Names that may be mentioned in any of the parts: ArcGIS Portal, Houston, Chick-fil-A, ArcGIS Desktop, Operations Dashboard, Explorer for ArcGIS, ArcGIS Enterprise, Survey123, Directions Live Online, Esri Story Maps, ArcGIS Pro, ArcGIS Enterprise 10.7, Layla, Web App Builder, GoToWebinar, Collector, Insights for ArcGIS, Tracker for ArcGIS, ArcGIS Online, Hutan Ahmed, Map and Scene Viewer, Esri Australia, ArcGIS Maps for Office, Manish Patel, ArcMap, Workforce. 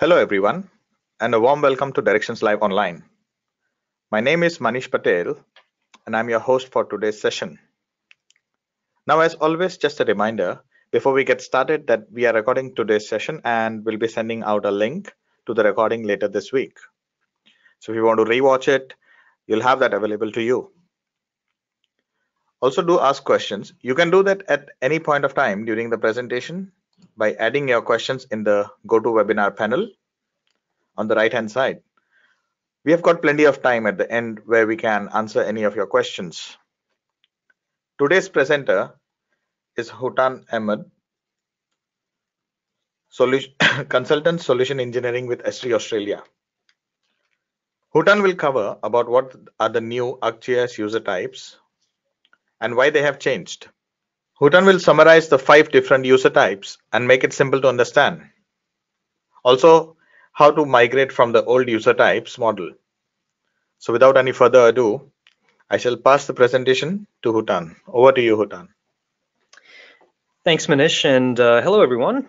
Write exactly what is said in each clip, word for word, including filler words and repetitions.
Hello everyone, and a warm welcome to Directions Live Online. My name is Manish Patel, and I'm your host for today's session. Now, as always, just a reminder, before we get started, that we are recording today's session and we'll be sending out a link to the recording later this week. So if you want to rewatch it, you'll have that available to you. Also, do ask questions. You can do that at any point of time during the presentation by adding your questions in the GoToWebinar panel on the right hand side. We have got plenty of time at the end where we can answer any of your questions. Today's presenter is Hutan Ahmed, solution, Consultant Solution Engineering with Esri Australia. Hutan will cover about what are the new ArcGIS user types and why they have changed. Hutan will summarize the five different user types and make it simple to understand. Also, how to migrate from the old user types model. So without any further ado, I shall pass the presentation to Hutan. Over to you, Hutan. Thanks, Manish, and uh, hello, everyone.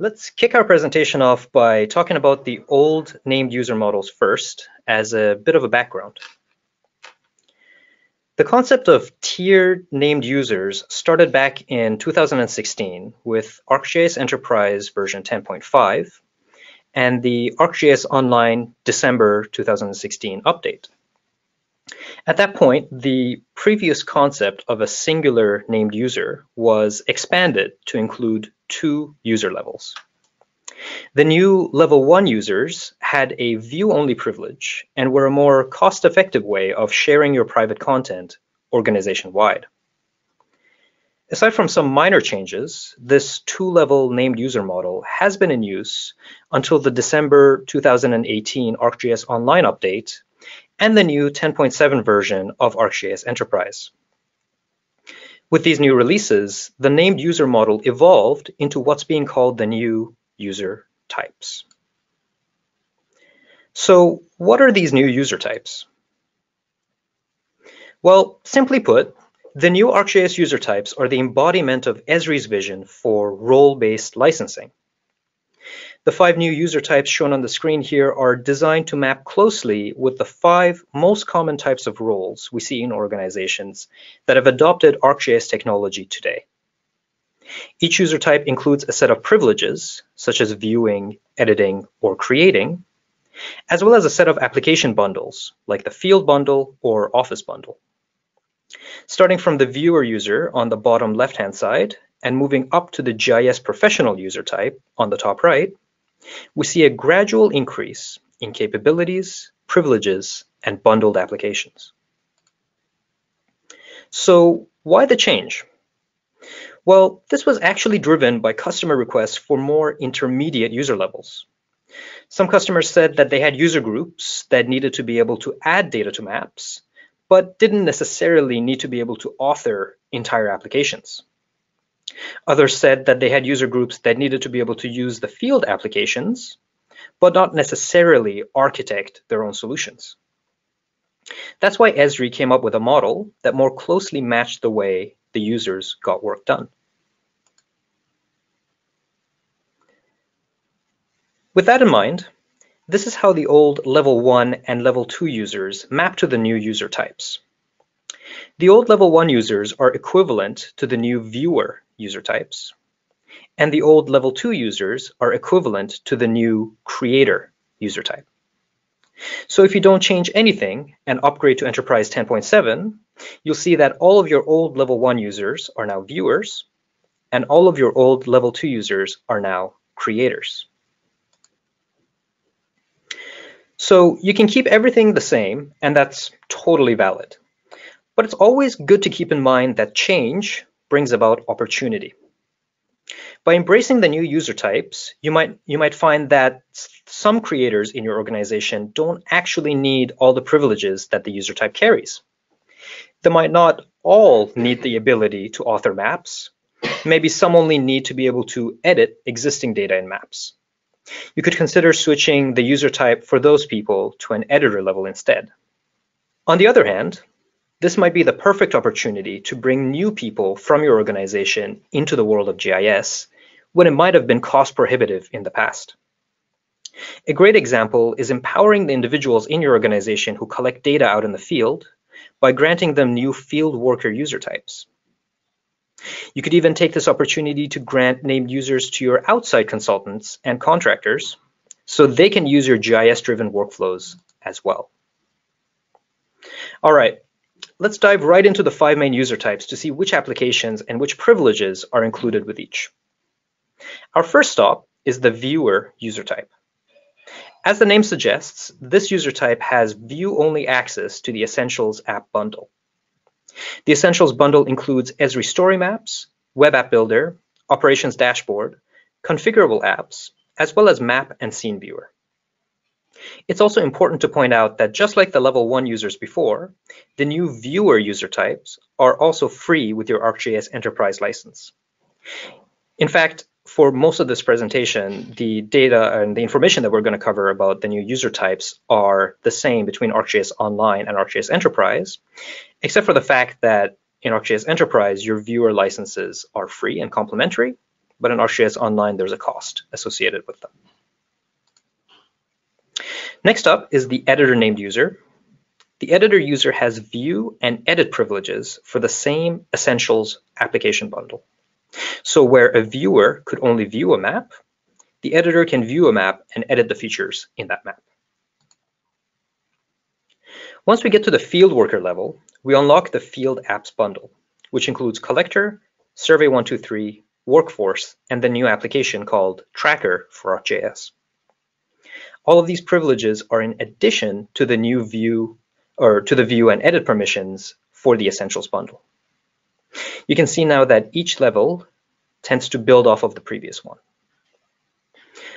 Let's kick our presentation off by talking about the old named user models first as a bit of a background. The concept of tiered named users started back in two thousand sixteen with ArcGIS Enterprise version ten point five and the ArcGIS Online December two thousand sixteen update. At that point, the previous concept of a singular named user was expanded to include two user levels. The new level one users had a view-only privilege and were a more cost-effective way of sharing your private content organization-wide. Aside from some minor changes, this two-level named user model has been in use until the December two thousand eighteen ArcGIS Online update and the new ten point seven version of ArcGIS Enterprise. With these new releases, the named user model evolved into what's being called the new user types. So what are these new user types? Well, simply put, the new ArcGIS user types are the embodiment of Esri's vision for role-based licensing. The five new user types shown on the screen here are designed to map closely with the five most common types of roles we see in organizations that have adopted ArcGIS technology today. Each user type includes a set of privileges, such as viewing, editing, or creating, as well as a set of application bundles, like the field bundle or office bundle. Starting from the viewer user on the bottom left-hand side and moving up to the G I S professional user type on the top right, we see a gradual increase in capabilities, privileges, and bundled applications. So why the change? Well, this was actually driven by customer requests for more intermediate user levels. Some customers said that they had user groups that needed to be able to add data to maps, but didn't necessarily need to be able to author entire applications. Others said that they had user groups that needed to be able to use the field applications, but not necessarily architect their own solutions. That's why Esri came up with a model that more closely matched the way the users got work done. With that in mind, this is how the old level one and level two users map to the new user types. The old level one users are equivalent to the new viewer user types, and the old level two users are equivalent to the new creator user type. So if you don't change anything and upgrade to Enterprise ten point seven, you'll see that all of your old level one users are now viewers, and all of your old level two users are now creators. So you can keep everything the same, and that's totally valid. But it's always good to keep in mind that change brings about opportunity. By embracing the new user types, you might, you might find that some creators in your organization don't actually need all the privileges that the user type carries. They might not all need the ability to author maps. Maybe some only need to be able to edit existing data in maps. You could consider switching the user type for those people to an editor level instead. On the other hand, this might be the perfect opportunity to bring new people from your organization into the world of G I S when it might have been cost prohibitive in the past. A great example is empowering the individuals in your organization who collect data out in the field by granting them new field worker user types. You could even take this opportunity to grant named users to your outside consultants and contractors so they can use your G I S-driven workflows as well. All right, let's dive right into the five main user types to see which applications and which privileges are included with each. Our first stop is the viewer user type. As the name suggests, this user type has view-only access to the Essentials app bundle. The Essentials bundle includes Esri Story Maps, Web App Builder, Operations Dashboard, configurable apps, as well as Map and Scene Viewer. It's also important to point out that just like the level one users before, the new viewer user types are also free with your ArcGIS Enterprise license. In fact, for most of this presentation, the data and the information that we're going to cover about the new user types are the same between ArcGIS Online and ArcGIS Enterprise, except for the fact that in ArcGIS Enterprise, your viewer licenses are free and complimentary, but in ArcGIS Online, there's a cost associated with them. Next up is the editor named user. The editor user has view and edit privileges for the same Essentials application bundle. So where a viewer could only view a map, the editor can view a map and edit the features in that map. Once we get to the field worker level, we unlock the field apps bundle, which includes Collector, Survey one two three, Workforce, and the new application called Tracker for ArcGIS. All of these privileges are in addition to the new view or to the view and edit permissions for the Essentials bundle. You can see now that each level tends to build off of the previous one.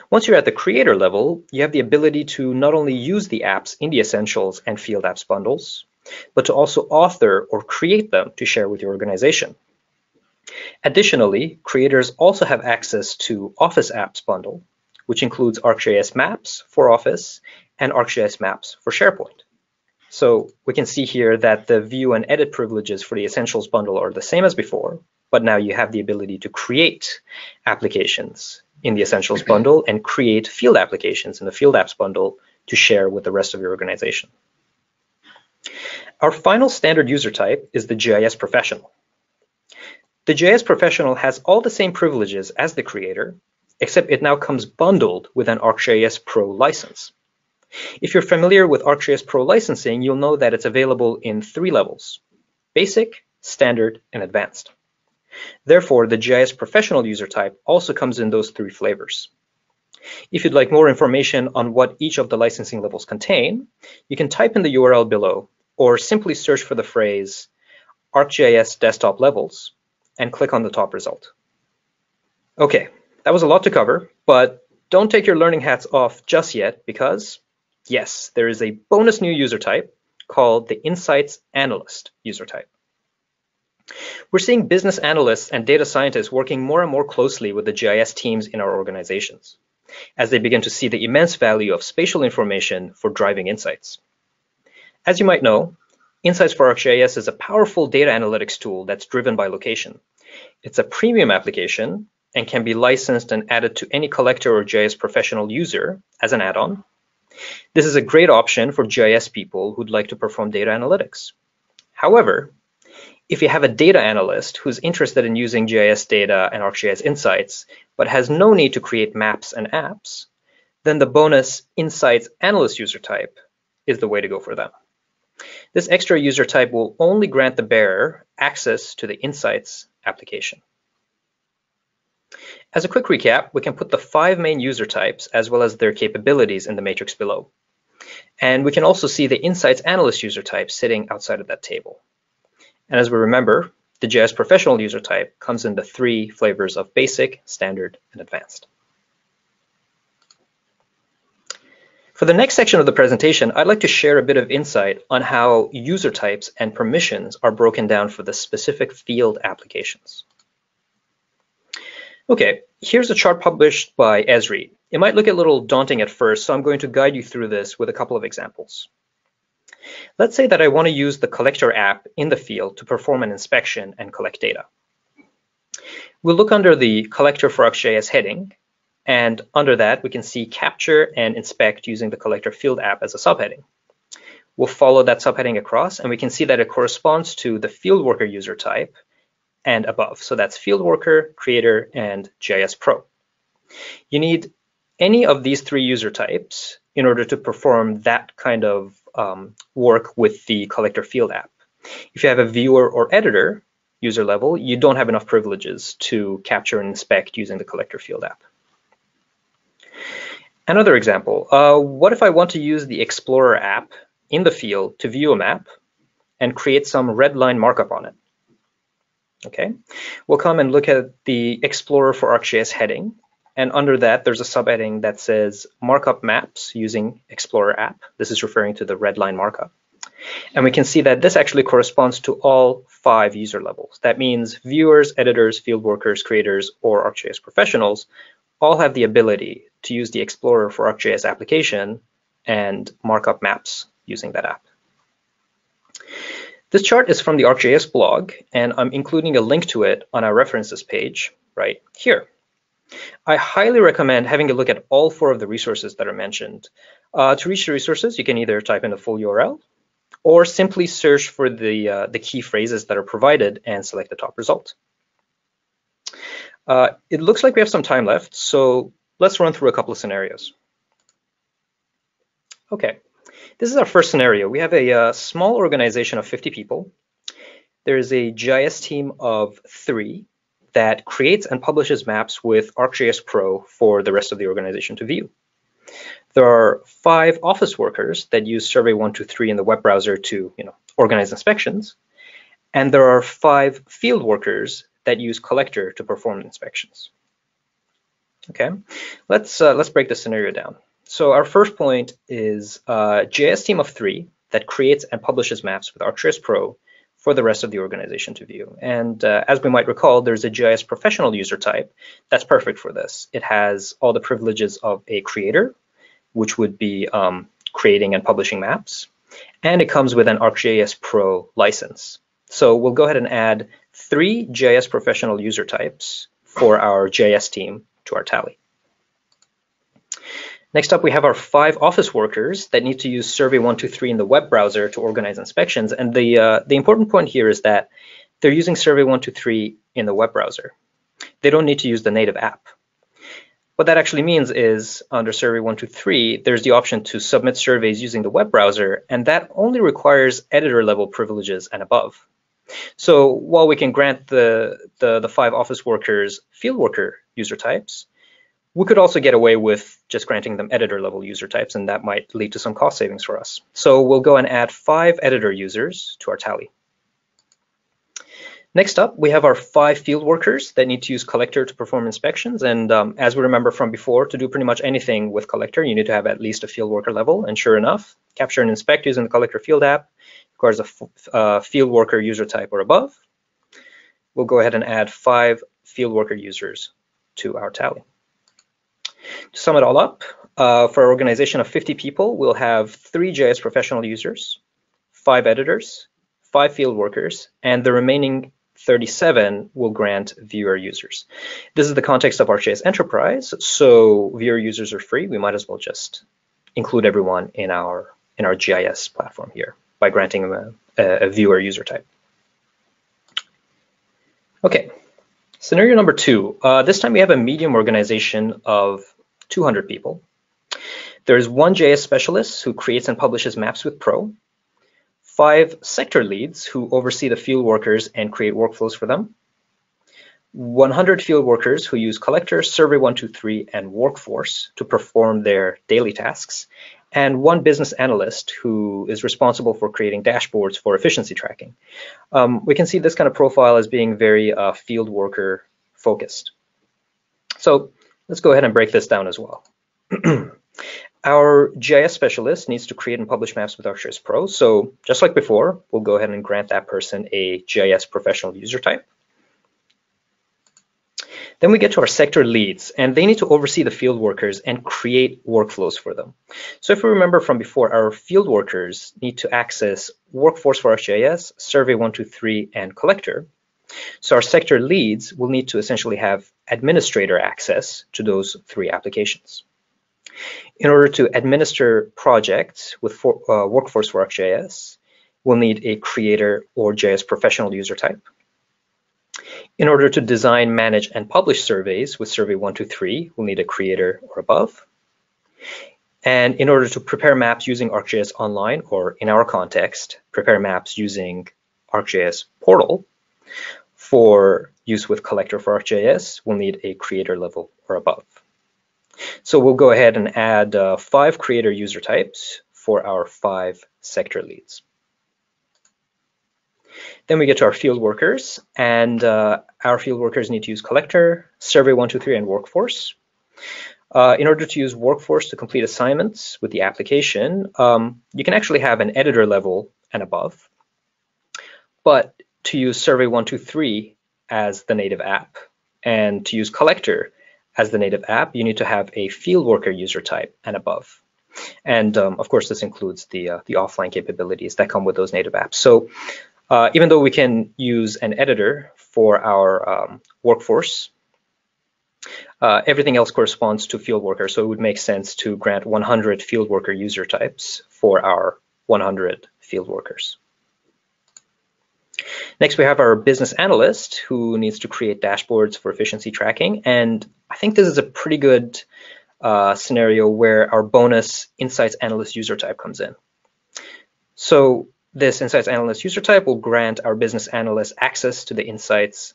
Once you're at the creator level, you have the ability to not only use the apps in the Essentials and Field Apps bundles, but to also author or create them to share with your organization. Additionally, creators also have access to Office Apps bundle, which includes ArcGIS Maps for Office and ArcGIS Maps for SharePoint. So we can see here that the view and edit privileges for the Essentials bundle are the same as before, but now you have the ability to create applications in the Essentials bundle and create field applications in the Field Apps bundle to share with the rest of your organization. Our final standard user type is the G I S Professional. The G I S Professional has all the same privileges as the creator, except it now comes bundled with an ArcGIS Pro license. If you're familiar with ArcGIS Pro licensing, you'll know that it's available in three levels: basic, standard, and advanced. Therefore, the G I S Professional user type also comes in those three flavors. If you'd like more information on what each of the licensing levels contain, you can type in the U R L below or simply search for the phrase ArcGIS Desktop Levels and click on the top result. Okay, that was a lot to cover, but don't take your learning hats off just yet because yes, there is a bonus new user type called the Insights Analyst user type. We're seeing business analysts and data scientists working more and more closely with the G I S teams in our organizations as they begin to see the immense value of spatial information for driving insights. As you might know, Insights for ArcGIS is a powerful data analytics tool that's driven by location. It's a premium application and can be licensed and added to any Collector or G I S Professional user as an add-on. This is a great option for G I S people who'd like to perform data analytics. However, if you have a data analyst who's interested in using G I S data and ArcGIS Insights, but has no need to create maps and apps, then the bonus Insights Analyst user type is the way to go for them. This extra user type will only grant the bearer access to the Insights application. As a quick recap, we can put the five main user types as well as their capabilities in the matrix below. And we can also see the Insights Analyst user type sitting outside of that table. And as we remember, the G I S Professional user type comes in the three flavors of basic, standard, and advanced. For the next section of the presentation, I'd like to share a bit of insight on how user types and permissions are broken down for the specific field applications. Okay, here's a chart published by Esri. It might look a little daunting at first, so I'm going to guide you through this with a couple of examples. Let's say that I want to use the Collector app in the field to perform an inspection and collect data. We'll look under the Collector for ArcGIS heading And under that, we can see capture and inspect using the Collector field app as a subheading. We'll follow that subheading across, and we can see that it corresponds to the field worker user type and above. So that's field worker, creator, and G I S Pro. You need any of these three user types in order to perform that kind of um, work with the Collector field app. If you have a viewer or editor user level, you don't have enough privileges to capture and inspect using the Collector field app. Another example, uh, what if I want to use the Explorer app in the field to view a map and create some red line markup on it? Okay, we'll come and look at the Explorer for ArcGIS heading. And under that, there's a subheading that says markup maps using Explorer app. This is referring to the red line markup. And we can see that this actually corresponds to all five user levels. That means viewers, editors, field workers, creators, or ArcGIS professionals all have the ability to use the Explorer for ArcGIS application and markup maps using that app. This chart is from the ArcGIS blog, and I'm including a link to it on our references page right here. I highly recommend having a look at all four of the resources that are mentioned. Uh, to reach the resources, you can either type in the full U R L or simply search for the, uh, the key phrases that are provided and select the top result. Uh, it looks like we have some time left, so let's run through a couple of scenarios. Okay, this is our first scenario. We have a, a small organization of fifty people. There is a G I S team of three that creates and publishes maps with ArcGIS Pro for the rest of the organization to view. There are five office workers that use Survey one two three in the web browser to you know, organize inspections. And there are five field workers that use Collector to perform inspections. Okay, let's uh, let's break this scenario down. So our first point is a G I S team of three that creates and publishes maps with ArcGIS Pro for the rest of the organization to view. And uh, as we might recall, there's a G I S professional user type that's perfect for this. It has all the privileges of a creator, which would be um, creating and publishing maps, and it comes with an ArcGIS Pro license. So we'll go ahead and add three G I S professional user types for our G I S team to our tally. Next up, we have our five office workers that need to use Survey one two three in the web browser to organize inspections. And the, uh, the important point here is that they're using Survey one two three in the web browser. They don't need to use the native app. What that actually means is under Survey one two three, there's the option to submit surveys using the web browser, and that only requires editor level privileges and above. So while we can grant the, the, the five office workers field worker user types, we could also get away with just granting them editor level user types, and that might lead to some cost savings for us. So we'll go and add five editor users to our tally. Next up, we have our five field workers that need to use Collector to perform inspections. And um, as we remember from before, to do pretty much anything with Collector, you need to have at least a field worker level. And sure enough, capture and inspect using the Collector field app requires a f uh, field worker user type or above. We'll go ahead and add five field worker users to our tally. To sum it all up, uh, for our organization of fifty people, we'll have three G I S professional users, five editors, five field workers, and the remaining thirty-seven will grant viewer users. This is the context of ArcGIS Enterprise, so viewer users are free. We might as well just include everyone in our, in our G I S platform here by granting them a, a viewer user type. Okay. Scenario number two, uh, this time we have a medium organization of two hundred people. There is one G I S specialist who creates and publishes maps with Pro, five sector leads who oversee the field workers and create workflows for them, one hundred field workers who use Collector, Survey one two three, and Workforce to perform their daily tasks, and one business analyst who is responsible for creating dashboards for efficiency tracking. Um, we can see this kind of profile as being very uh, field worker focused. So let's go ahead and break this down as well. Our G I S specialist needs to create and publish maps with ArcGIS Pro. So just like before, we'll go ahead and grant that person a G I S professional user type. Then we get to our sector leads, and they need to oversee the field workers and create workflows for them. So if we remember from before, our field workers need to access Workforce for ArcGIS, Survey one two three, and Collector. So our sector leads will need to essentially have administrator access to those three applications. In order to administer projects with for, uh, Workforce for ArcGIS, we'll need a creator or J S professional user type. In order to design, manage, and publish surveys with Survey one two three, we'll need a creator or above. And in order to prepare maps using ArcGIS Online, or in our context, prepare maps using ArcGIS Portal for use with Collector for ArcGIS, we'll need a creator level or above. So we'll go ahead and add uh, five creator user types for our five sector leads. Then we get to our field workers, and uh, our field workers need to use Collector, Survey one two three, and Workforce. Uh, in order to use Workforce to complete assignments with the application, um, you can actually have an editor level and above. But to use Survey one two three as the native app and to use Collector as the native app, you need to have a field worker user type and above. And um, of course, this includes the, uh, the offline capabilities that come with those native apps. So uh, even though we can use an editor for our um, Workforce, Uh, everything else corresponds to field worker, so it would make sense to grant one hundred field worker user types for our one hundred field workers. Next, we have our business analyst who needs to create dashboards for efficiency tracking, and I think this is a pretty good uh, scenario where our bonus Insights Analyst user type comes in. So this Insights Analyst user type will grant our business analyst access to the Insights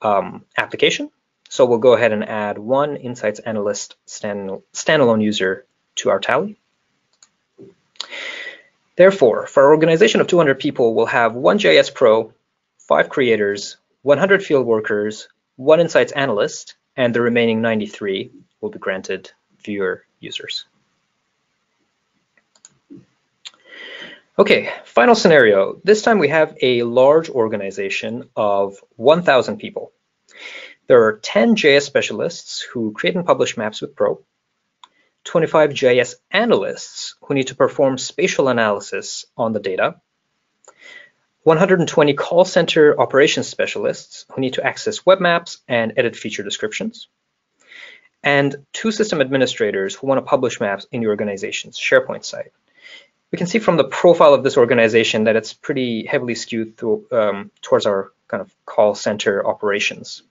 um, application. So we'll go ahead and add one Insights Analyst stand, standalone user to our tally. Therefore, for our organization of two hundred people, we'll have one J S Pro, five creators, one hundred field workers, one Insights Analyst, and the remaining ninety-three will be granted viewer users. Okay, final scenario. This time we have a large organization of one thousand people. There are ten J S specialists who create and publish maps with Pro, twenty-five J S analysts who need to perform spatial analysis on the data, one hundred twenty call center operations specialists who need to access web maps and edit feature descriptions, and two system administrators who want to publish maps in your organization's SharePoint site. We can see from the profile of this organization that it's pretty heavily skewed through, um, towards our kind of call center operations.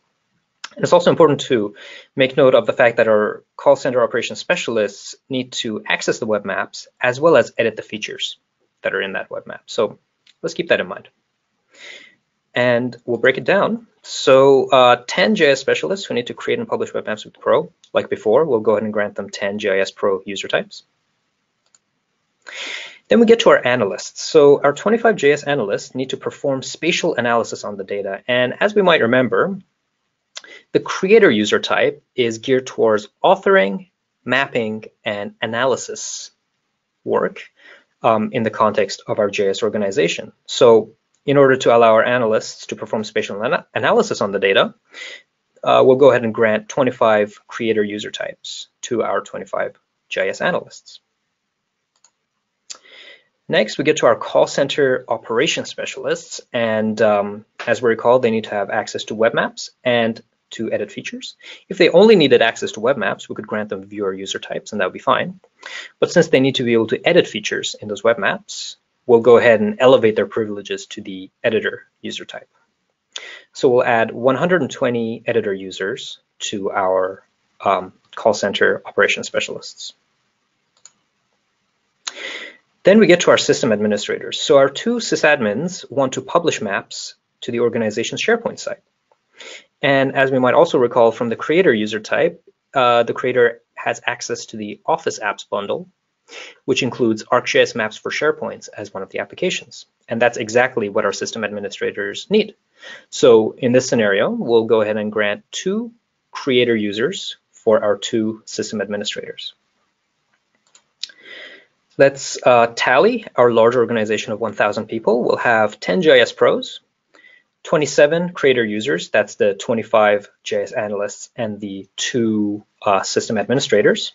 And it's also important to make note of the fact that our call center operations specialists need to access the web maps as well as edit the features that are in that web map. So let's keep that in mind. And we'll break it down. So uh, ten J S specialists who need to create and publish web maps with Pro, like before, we'll go ahead and grant them ten J S Pro user types. Then we get to our analysts. So our twenty-five J S analysts need to perform spatial analysis on the data. And as we might remember, the creator user type is geared towards authoring, mapping, and analysis work um, in the context of our J S organization. So in order to allow our analysts to perform spatial ana- analysis on the data, uh, we'll go ahead and grant twenty-five creator user types to our twenty-five J S analysts. Next, we get to our call center operations specialists, and um, as we recall, they need to have access to web maps and to edit features. If they only needed access to web maps, we could grant them viewer user types, and that would be fine. But since they need to be able to edit features in those web maps, we'll go ahead and elevate their privileges to the editor user type. So we'll add one hundred twenty editor users to our um, call center operations specialists. Then we get to our system administrators. So our two sysadmins want to publish maps to the organization's SharePoint site. And as we might also recall from the creator user type, uh, the creator has access to the Office Apps bundle, which includes ArcGIS Maps for SharePoint as one of the applications. And that's exactly what our system administrators need. So in this scenario, we'll go ahead and grant two creator users for our two system administrators. Let's uh, tally our large organization of one thousand people. We'll have ten J S pros, twenty-seven creator users, that's the twenty-five J S analysts and the two uh, system administrators,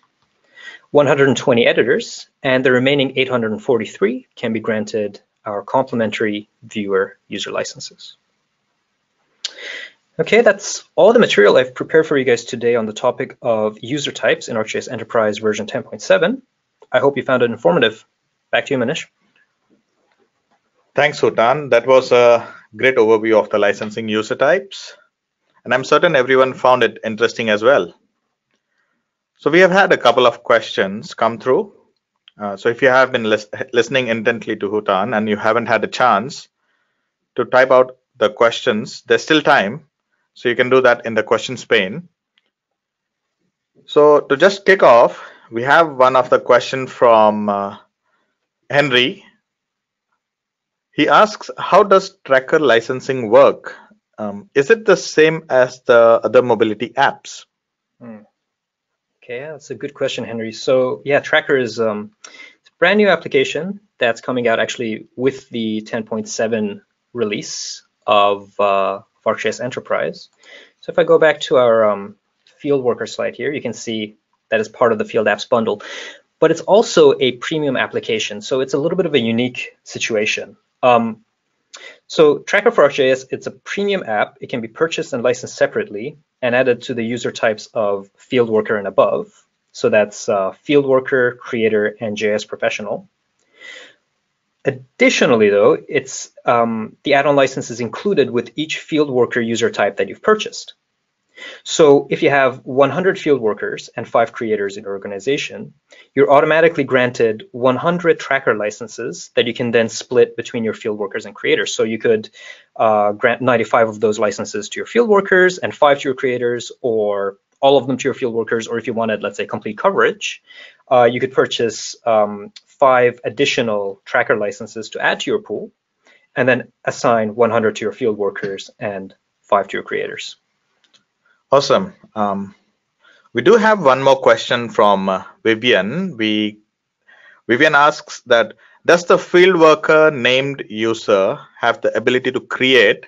one hundred twenty editors, and the remaining eight hundred forty-three can be granted our complimentary viewer user licenses. Okay, that's all the material I've prepared for you guys today on the topic of user types in ArcGIS Enterprise version ten point seven. I hope you found it informative. Back to you, Manish. Thanks, Hutan. That was a great overview of the licensing user types, and I'm certain everyone found it interesting as well. So we have had a couple of questions come through. Uh, so if you have been lis listening intently to Hutan and you haven't had a chance to type out the questions, there's still time. So you can do that in the questions pane. So to just kick off, we have one of the question from uh, Henry. He asks, how does tracker licensing work? Um, is it the same as the other mobility apps? Hmm. Okay, that's a good question, Henry. So yeah, tracker is um, it's a brand new application that's coming out actually with the ten point seven release of uh, ArcGIS Enterprise. So if I go back to our um, field worker slide here, you can see that is part of the field apps bundle, but it's also a premium application. So it's a little bit of a unique situation. Um, so Tracker for ArcGIS, it's a premium app. It can be purchased and licensed separately and added to the user types of field worker and above. So that's uh, field worker, creator, and J S professional. Additionally, though, it's um, the add-on license is included with each field worker user type that you've purchased. So if you have one hundred field workers and five creators in your organization, you're automatically granted one hundred tracker licenses that you can then split between your field workers and creators. So you could uh, grant ninety-five of those licenses to your field workers and five to your creators, or all of them to your field workers, or if you wanted, let's say, complete coverage, uh, you could purchase um, five additional tracker licenses to add to your pool, and then assign one hundred to your field workers and five to your creators. Awesome. Um, we do have one more question from uh, Vivian. We, Vivian asks that, does the field worker named user have the ability to create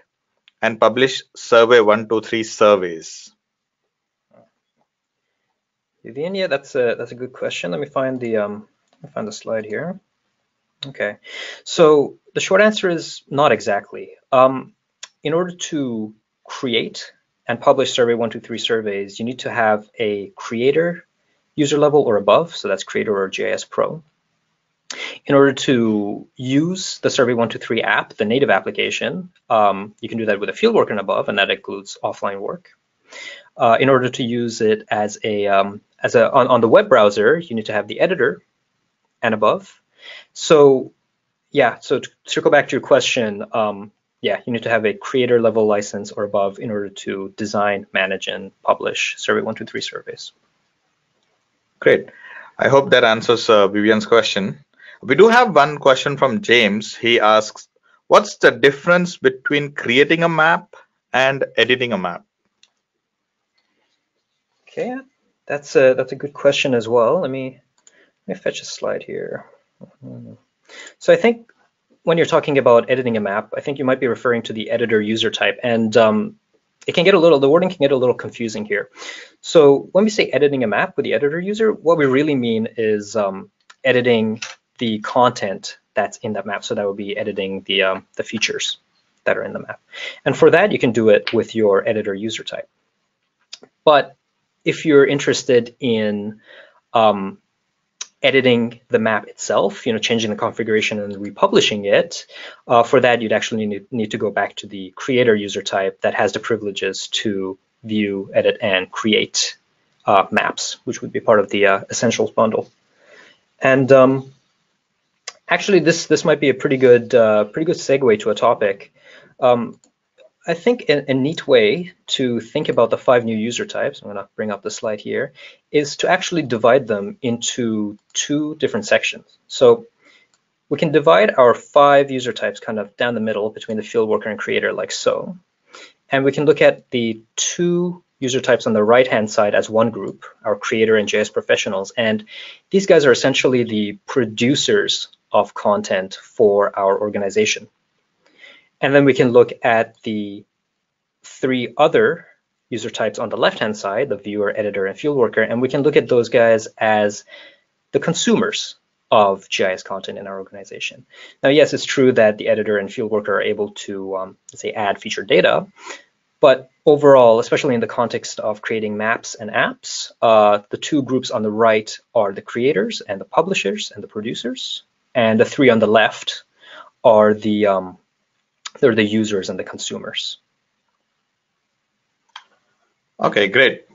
and publish Survey one two three surveys? Vivian, yeah, that's a, that's a good question. Let me find the... Um... I found the slide here. Okay, so the short answer is not exactly. Um, in order to create and publish Survey one two three surveys, you need to have a creator user level or above, so that's creator or J S Pro. In order to use the Survey one two three app, the native application, um, you can do that with a field worker and above, and that includes offline work. Uh, in order to use it as a, um, as a on, on the web browser, you need to have the editor and above. So yeah, so to circle back to your question, um, yeah, you need to have a creator level license or above in order to design, manage, and publish Survey one two three surveys. Great. I hope that answers uh, Vivian's question. We do have one question from James. He asks, what's the difference between creating a map and editing a map? Okay, that's a, that's a good question as well. Let me Let me fetch a slide here. So I think when you're talking about editing a map, I think you might be referring to the editor user type, and um, it can get a little, the wording can get a little confusing here. So when we say editing a map with the editor user, what we really mean is um, editing the content that's in that map. So that would be editing the, um, the features that are in the map. And for that, you can do it with your editor user type. But if you're interested in um, editing the map itself, you know, changing the configuration and republishing it, uh, for that you'd actually need, need to go back to the creator user type that has the privileges to view, edit, and create uh, maps, which would be part of the uh, Essentials bundle. And um, actually, this this might be a pretty good uh, pretty good segue to a topic. Um, I think a, a neat way to think about the five new user types, I'm gonna bring up the slide here, is to actually divide them into two different sections. So we can divide our five user types kind of down the middle between the field worker and creator, like so. And we can look at the two user types on the right-hand side as one group, our creator and J S professionals. And these guys are essentially the producers of content for our organization. And then we can look at the three other user types on the left-hand side, the viewer, editor, and field worker, and we can look at those guys as the consumers of G I S content in our organization. Now, yes, it's true that the editor and field worker are able to, um, let's say, add feature data, But overall, especially in the context of creating maps and apps, uh, the two groups on the right are the creators and the publishers and the producers, and the three on the left are the um, they're the users and the consumers. Okay, great.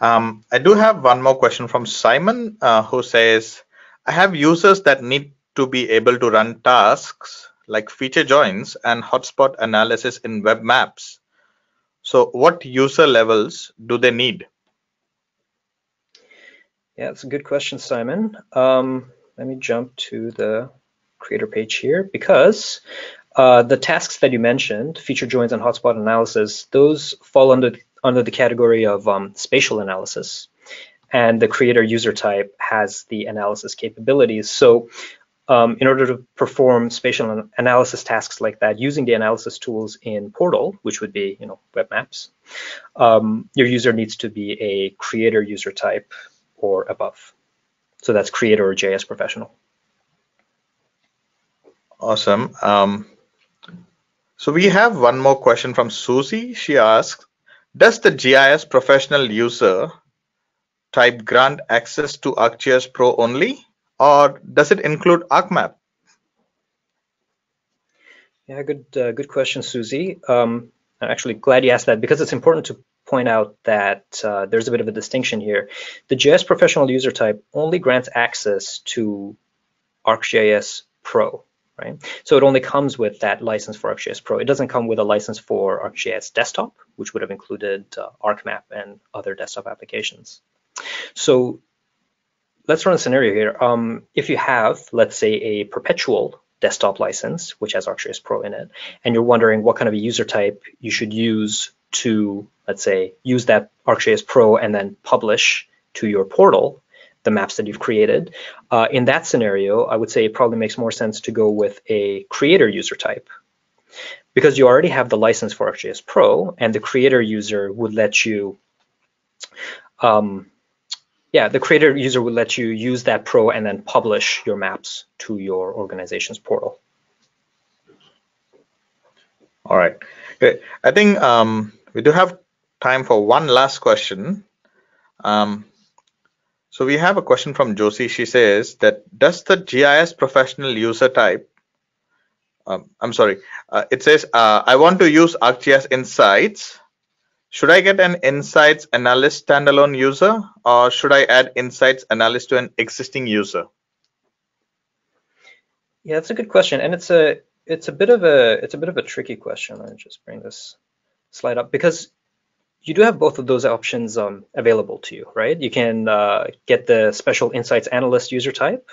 Um, I do have one more question from Simon, uh, who says, I have users that need to be able to run tasks like feature joins and hotspot analysis in web maps. So what user levels do they need? Yeah, that's a good question, Simon. Um, let me jump to the creator page here, because uh, the tasks that you mentioned, feature joins and hotspot analysis, those fall under under the category of um, spatial analysis, and the creator user type has the analysis capabilities. So um, in order to perform spatial analysis tasks like that using the analysis tools in Portal, which would be, you know, web maps, um, your user needs to be a creator user type or above. So that's creator or J S professional. Awesome. Um, so we have one more question from Susie. She asks, does the G I S professional user type grant access to ArcGIS Pro only, or does it include ArcMap? Yeah, good, uh, good question, Susie. Um, I'm actually glad you asked that, because it's important to point out that uh, there's a bit of a distinction here. The G I S professional user type only grants access to ArcGIS Pro. Right? So it only comes with that license for ArcGIS Pro. It doesn't come with a license for ArcGIS Desktop, which would have included uh, ArcMap and other desktop applications. So let's run a scenario here. Um, if you have, let's say, a perpetual desktop license, which has ArcGIS Pro in it, and you're wondering what kind of a user type you should use to, let's say, use that ArcGIS Pro and then publish to your portal the maps that you've created. Uh, in that scenario, I would say it probably makes more sense to go with a creator user type, because you already have the license for ArcGIS Pro, and the creator user would let you, um, yeah, the creator user would let you use that Pro and then publish your maps to your organization's portal. All right, great. I think um, we do have time for one last question. Um, So we have a question from Josie. She says that, does the G I S professional user type, um, I'm sorry, uh, it says, uh, I want to use ArcGIS Insights. Should I get an Insights Analyst standalone user, or should I add Insights Analyst to an existing user? Yeah, that's a good question. And it's a, it's a bit of a, it's a bit of a tricky question. Let me just bring this slide up, because you do have both of those options um, available to you, right? You can uh, get the special Insights Analyst user type,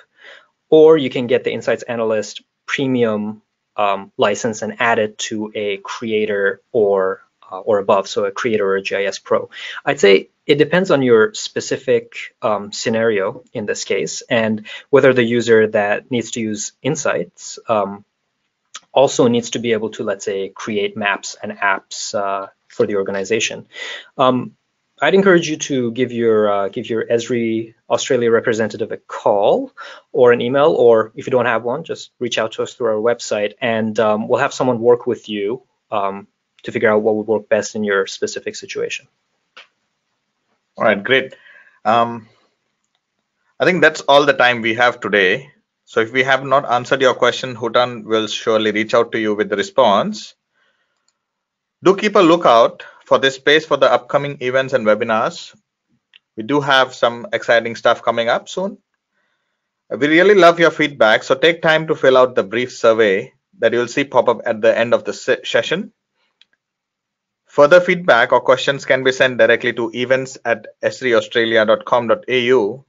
or you can get the Insights Analyst premium um, license and add it to a creator or uh, or above, so a creator or a G I S Pro. I'd say it depends on your specific um, scenario in this case, and whether the user that needs to use Insights um, also needs to be able to, let's say, create maps and apps uh, for the organization. Um, I'd encourage you to give your uh, give your Esri Australia representative a call or an email, or if you don't have one, just reach out to us through our website, and um, we'll have someone work with you um, to figure out what would work best in your specific situation. All right, great. Um, I think that's all the time we have today. So if we have not answered your question, Hutan will surely reach out to you with the response. Do keep a lookout for this space for the upcoming events and webinars. We do have some exciting stuff coming up soon. We really love your feedback, so take time to fill out the brief survey that you'll see pop up at the end of the se session. Further feedback or questions can be sent directly to events at esri australia dot com dot a u.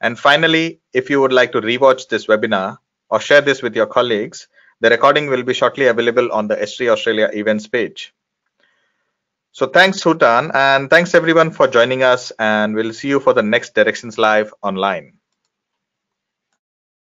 And finally, if you would like to rewatch this webinar or share this with your colleagues, the recording will be shortly available on the Esri Australia events page. So thanks, Hutan, and thanks everyone for joining us, and we'll see you for the next Directions Live Online.